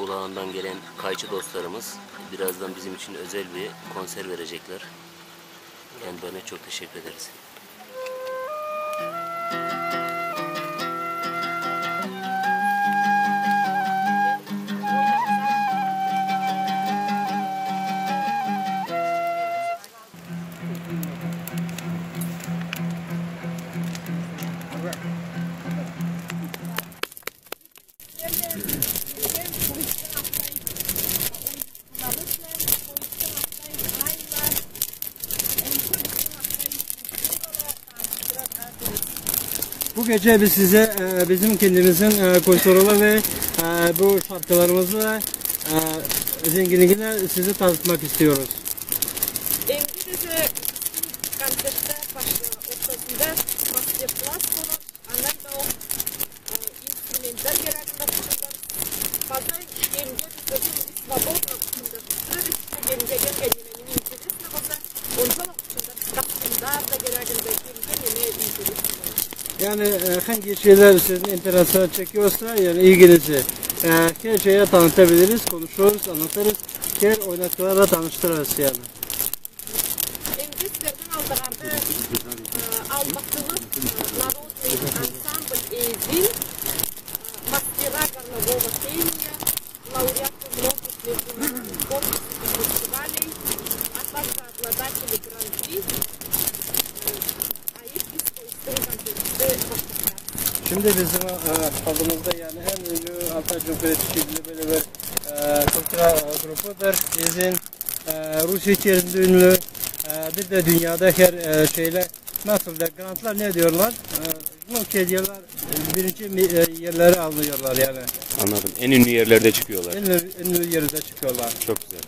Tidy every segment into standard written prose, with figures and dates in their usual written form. ulağından gelen kayçı dostlarımız birazdan bizim için özel bir konser verecekler. Kendilerine çok teşekkür ederiz. Bu gece biz size bizim kendimizin koşturulu ve bu şarkılarımızı zenginliğine sizi tanıtmak istiyoruz. Yani hangi şeyler sizin interesini çekiyorsa, yani ilginizi her şeye tanıtabiliriz, konuşuruz, anlatırız, her oynaklara tanıştırırız yani. Emgizlerden aldılardı Albatılık Narodni Ansambl Eğizin Maskira Karnagova Kenya Laureatı Vloguslu Korkusu Festivali Atlas'ta Atladakili Grand Prix. Şimdi bizim adımızda yani en ünlü Altay Cumhuriyeti'yle böyle bir kontra grupudur. Bizim Rusya içerisinde ünlü, bir de dünyada her şeyle nasıl da grantlar ne diyorlar? Kediler birinci yerleri alıyorlar yani. Anladım. En ünlü yerlerde çıkıyorlar. En ünlü yerlerde çıkıyorlar. Çok güzel.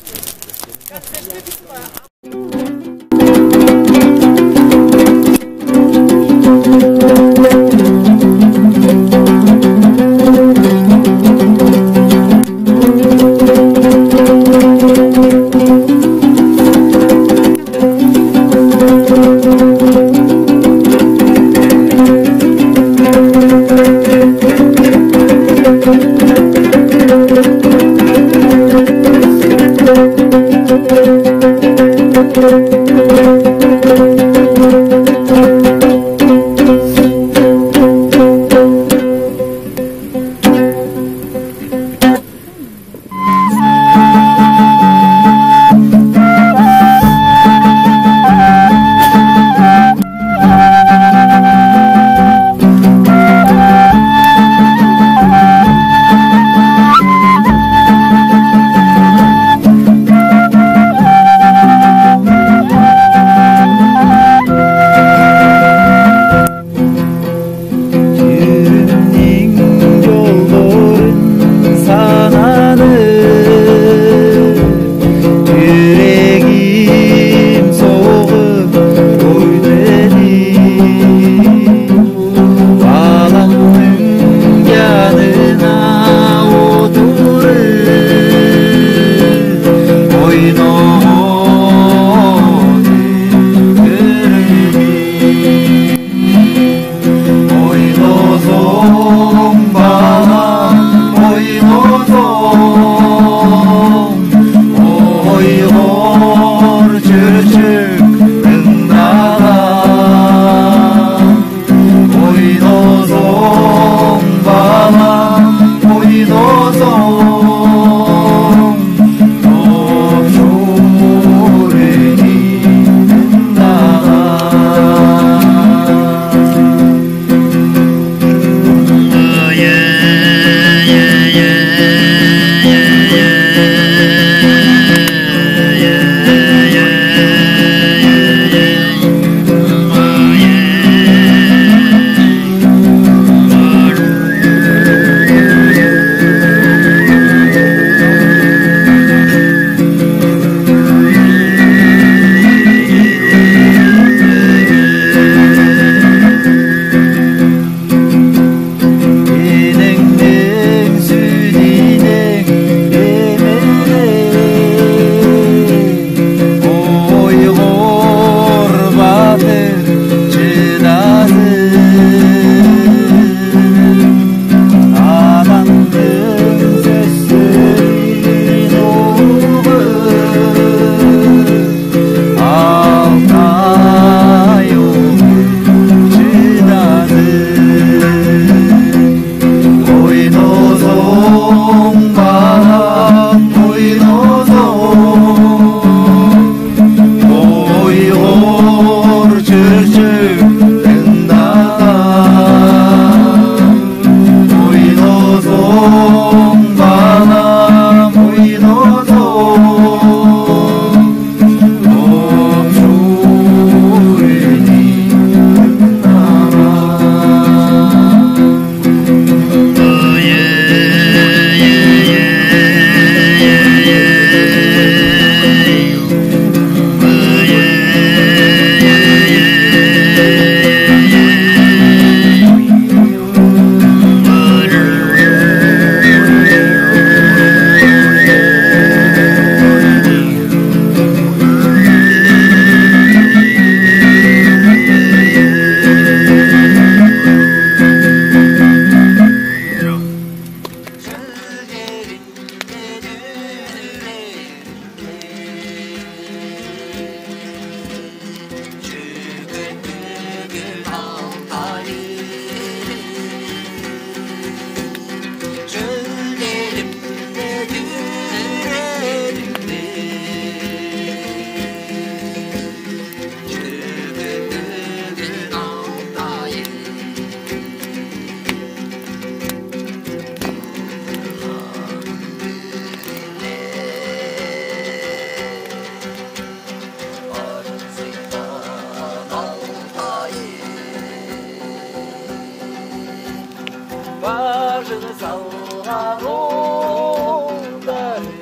başını sallar o deli.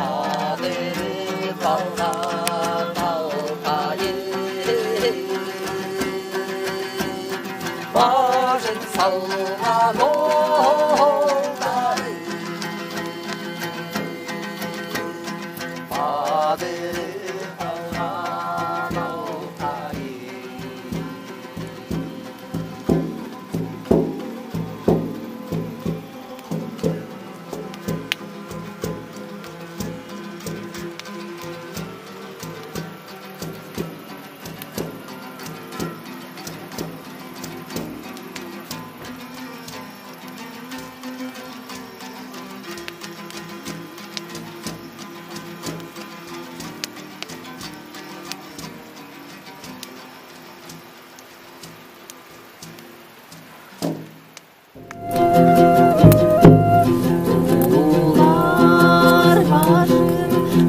Aderi baldan Altay'ı başını sallar o deli. Aderi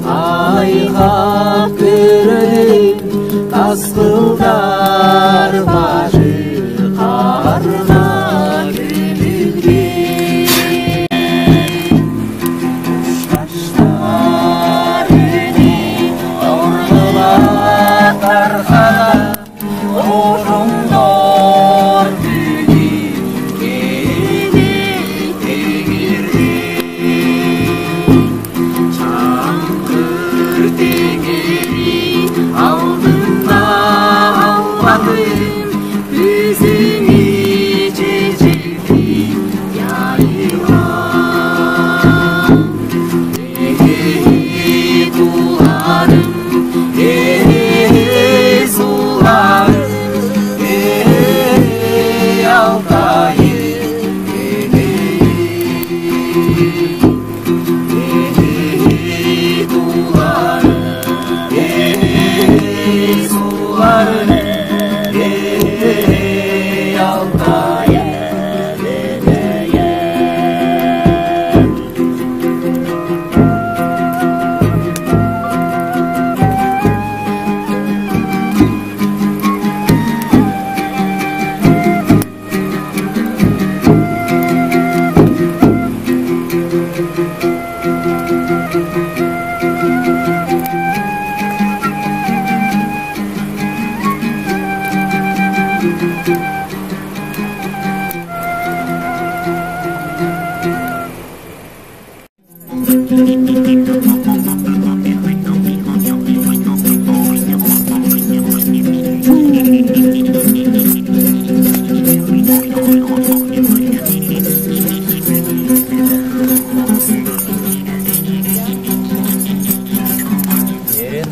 Ayhaq göreyim, tasqıldar başı qarına gülündeyim. Saçlar üni, ordular tarxana, oşumlar güli, geni tegirdim. Çankır tegeri aldığında anladım Üzümü çeçelim yayılan Tegeri dularım, sularım Altay'ı Tegeri dularım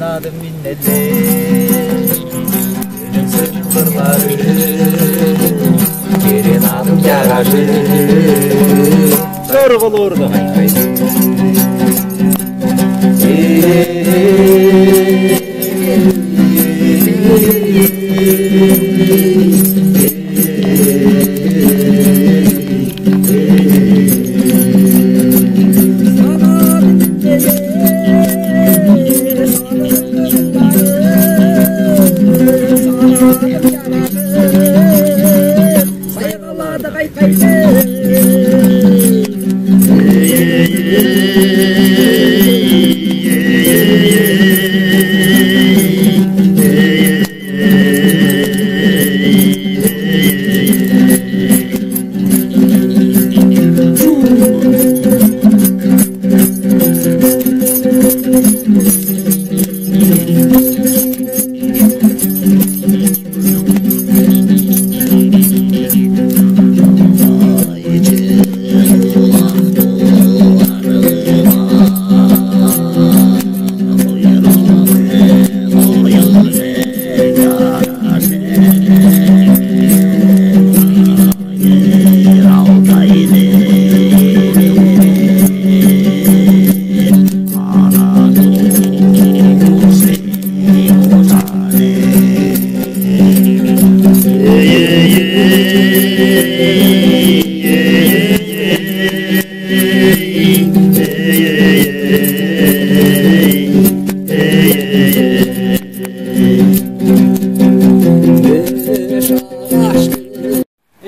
Adım minnetli, benim sırlarım, gelin adım yararlı, doğru bul orada haydi. Yeah, yeah, yeah.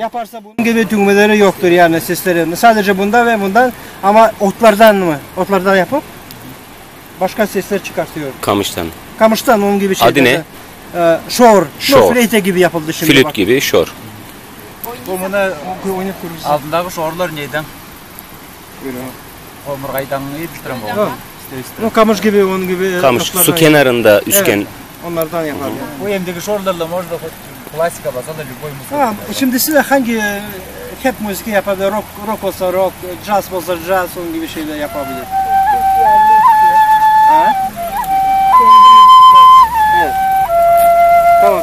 yaparsa bunun gibi düğmeleri yoktur yani seslerinde. Sadece bunda ve bundan, ama otlardan mı? Otlardan yapıp başka sesler çıkartıyor. Kamıştan. Kamıştan onun gibi şeyler. Adı ne? Şoor. Şoor. Flüt gibi yapıldı şimdi. Flüt gibi şoor. Buna oyun kuruyorsun. Altındaki şoorlar neyden? Omurgaydan yetiştiren bu. O kamış gibi, onun gibi. Kamış, su kenarında üçgen. Evet, onlardan yapar yani. Bu endeki şoorlarla orada klasika basa da любой müzik. Tamam, şimdi size hangi hep müzik yapabilir? Rock olsa rock, jazz olsa jazz, onun gibi şeyler yapabilir. Ha? Evet. Tamam.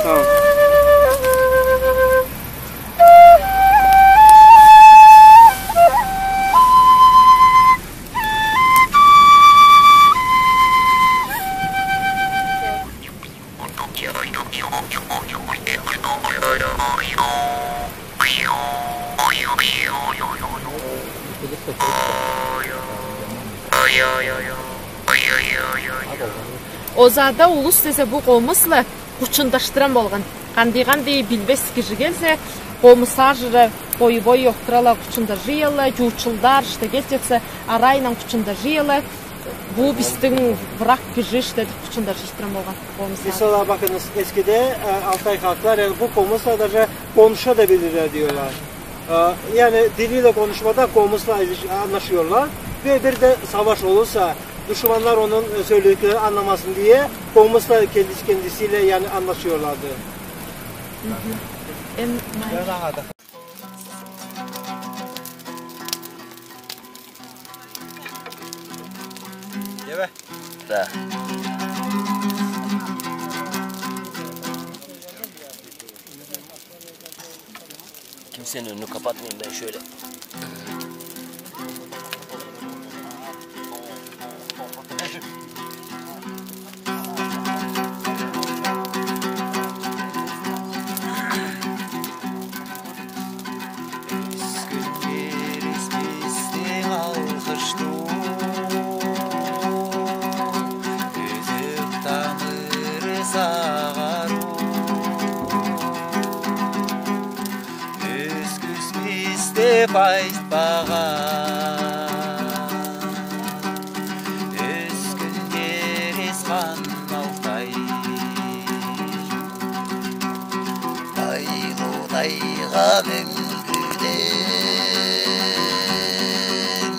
Ozada ulus dese bu qomusla quçundaştıran bolğan. Qanday bilbes kirgelse qomuslar jıra boy yoqtırala quçunda jıyla, juçuldar işte geçetse arayla quçunda jıyla. Bu bizning bırak kirjish dedi quçunda jıştıran bolğan qomuslar. Mesela bakınız eskide Altay halklar yani bu qomusla da konuşa da bilirler diyorlar. Yani diliyle konuşmada qomusla anlaşıyorlar ve bir de savaş olursa düşmanlar onun söyledikleri anlamasın diye qomusla kendisiyle yani anlaşıyorlardı. Evet. Da. Kimsenin önünü kapatmayayım ben şöyle. Байт баған Өскілдер есқан Алтай Тайлудайға мүмкіден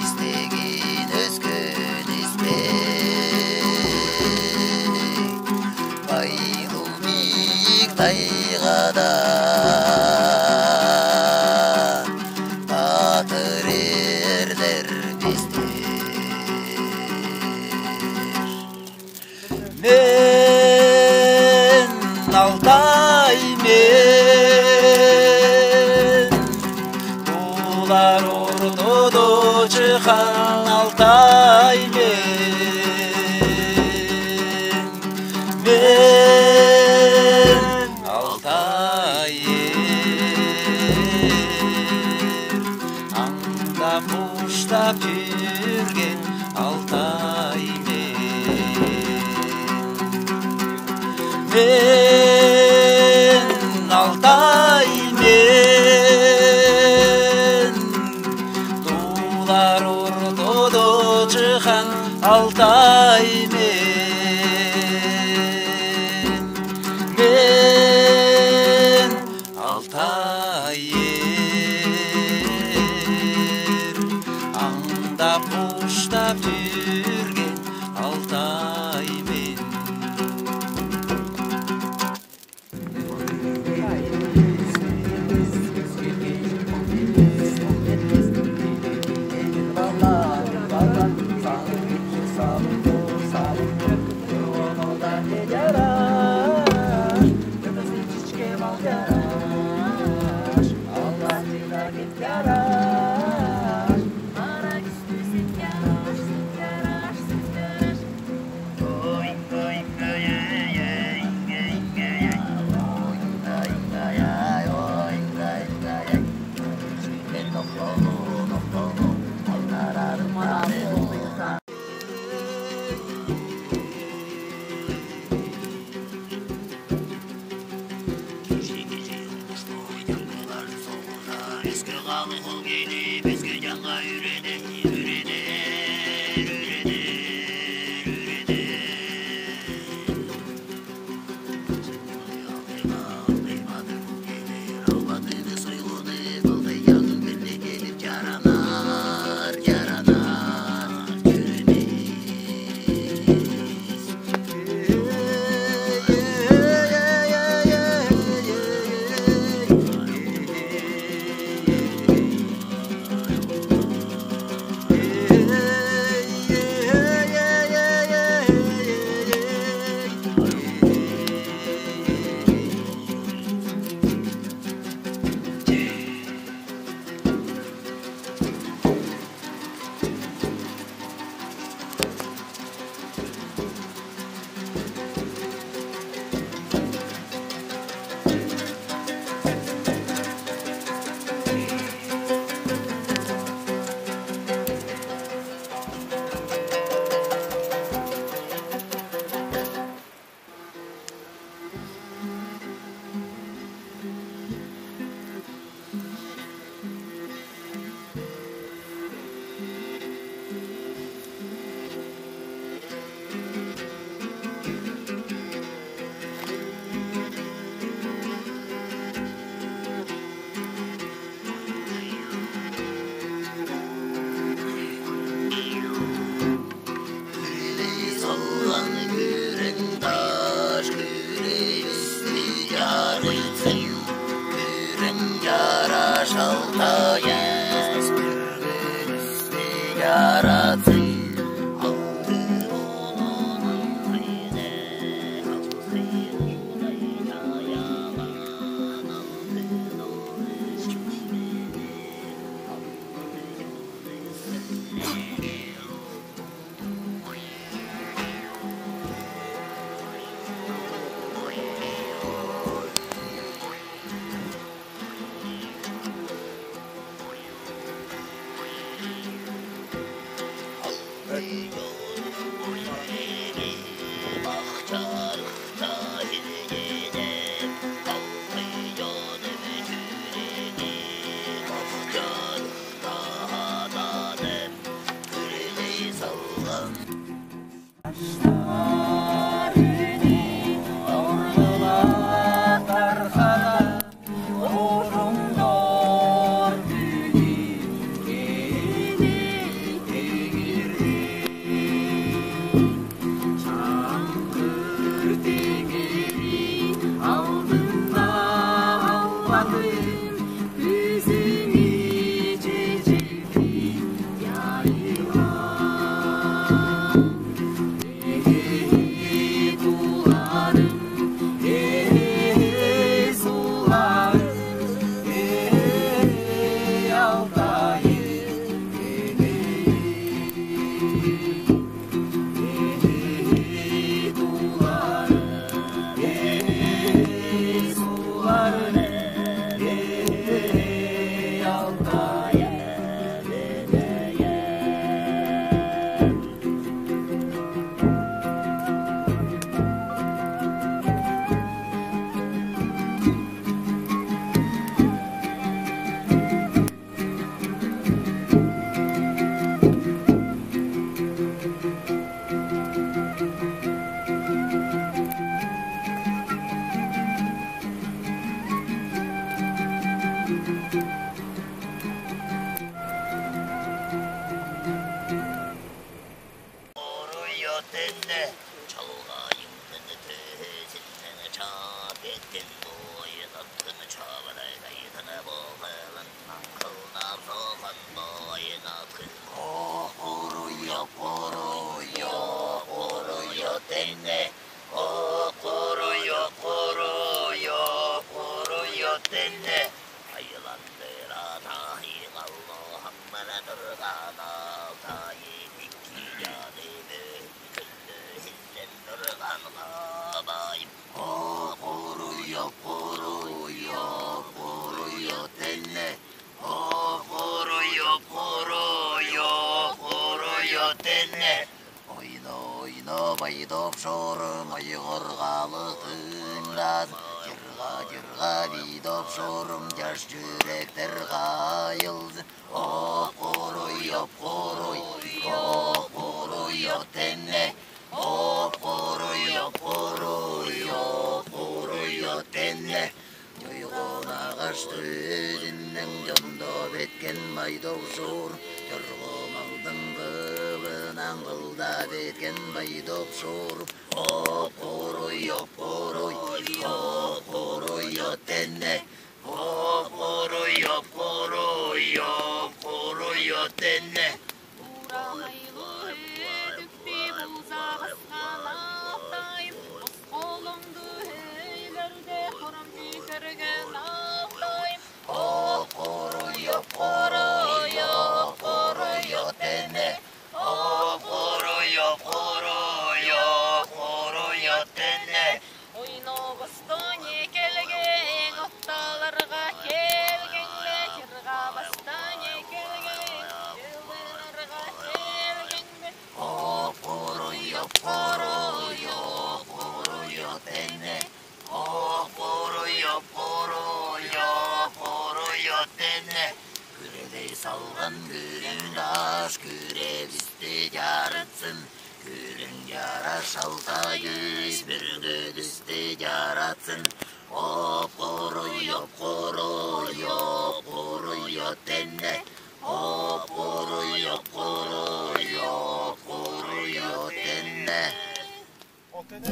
Естеген өскіл еспек Байлу биік тайғада Altay ben Altay'ım Anda boşta pürgen Altay'ım ben Altay'ım Altay ben Altay anda Allah'ın geli biz gücala üreder, üreder, üreder, şoor, ayı orgalı tınlan, yırga yırga. غریداب شورم جرش جورک در غایلز آه قروی آب تنه آه قروی آب تنه یویغونا غرش تودنن جمدا بتکن مایداب شور جرغام الدن قبنان قلدا بتکن مایداب شور آه Salgan gülün daş küre üstü yaratsın Gülün yaraş Altay'ı İzmir gül üstü yaratsın Hop koruyor koruyor koruyor tenne Hop koruyor koruyor koruyor tenne O tenne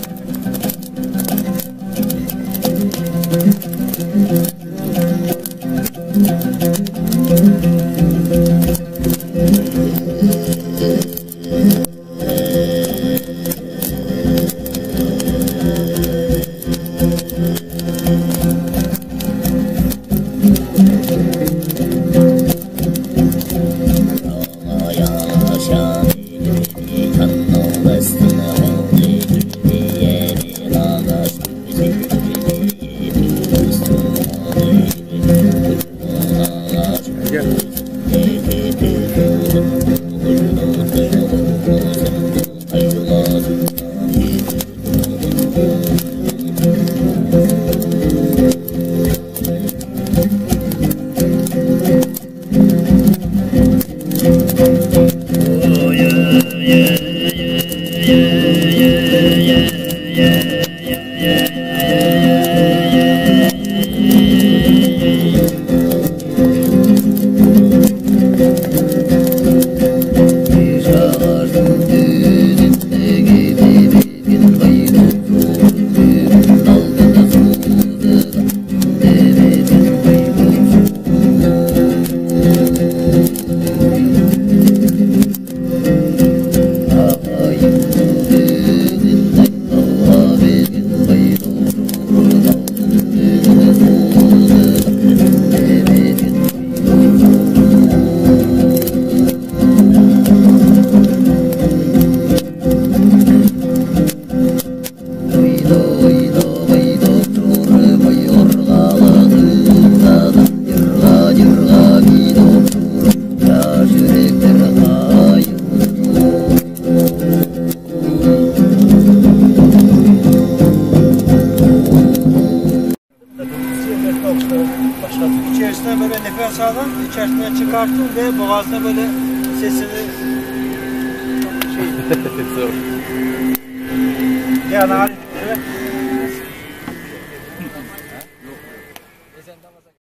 İçerisine böyle nefes alın, içerisinden çıkartın ve boğazına böyle sesini şey. Yani